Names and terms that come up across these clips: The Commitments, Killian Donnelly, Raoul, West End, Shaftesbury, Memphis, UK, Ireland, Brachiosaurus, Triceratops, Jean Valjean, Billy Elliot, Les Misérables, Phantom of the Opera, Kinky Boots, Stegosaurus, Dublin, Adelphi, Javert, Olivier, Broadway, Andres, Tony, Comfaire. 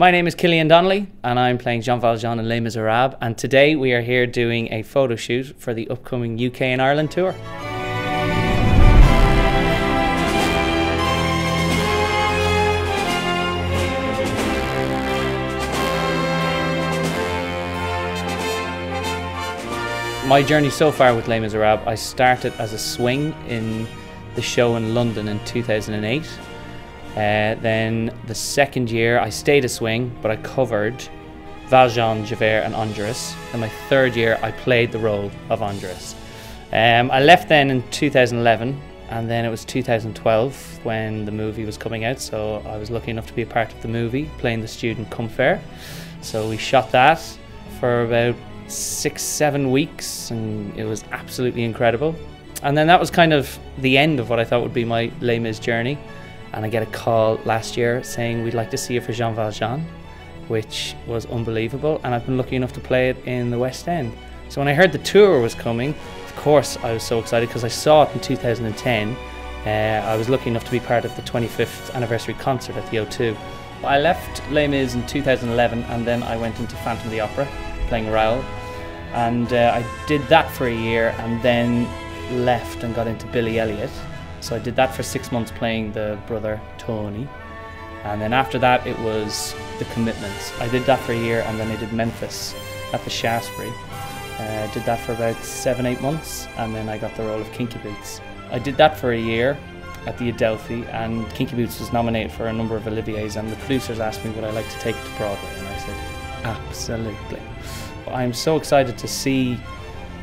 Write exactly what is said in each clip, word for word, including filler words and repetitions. My name is Killian Donnelly and I'm playing Jean Valjean in Les Misérables, and today we are here doing a photo shoot for the upcoming U K and Ireland tour. My journey so far with Les Misérables, I started as a swing in the show in London in two thousand eight. Uh, then the second year I stayed a swing, but I covered Valjean, Javert and Andres. And my third year I played the role of Andres. Um, I left then in two thousand eleven, and then it was two thousand twelve when the movie was coming out, so I was lucky enough to be a part of the movie, playing the student Comfaire. So we shot that for about six, seven weeks and it was absolutely incredible. And then that was kind of the end of what I thought would be my Les Mis journey. And I get a call last year saying we'd like to see you for Jean Valjean, which was unbelievable, and I've been lucky enough to play it in the West End. So when I heard the tour was coming, of course I was so excited because I saw it in two thousand ten. Uh, I was lucky enough to be part of the twenty-fifth anniversary concert at the O two. I left Les Mis in two thousand eleven and then I went into Phantom of the Opera, playing Raoul, and uh, I did that for a year and then left and got into Billy Elliot. So I did that for six months playing the brother Tony, and then after that it was The Commitments. I did that for a year and then I did Memphis at the Shaftesbury. I uh, did that for about seven, eight months and then I got the role of Kinky Boots. I did that for a year at the Adelphi, and Kinky Boots was nominated for a number of Oliviers, and the producers asked me would I like to take it to Broadway, and I said absolutely. I'm so excited to see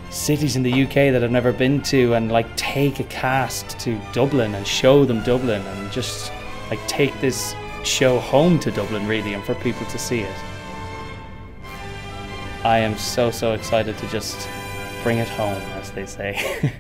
cities in the U K that I've never been to, and like take a cast to Dublin and show them Dublin, and just like take this show home to Dublin really, and for people to see it. I am so so excited to just bring it home, as they say.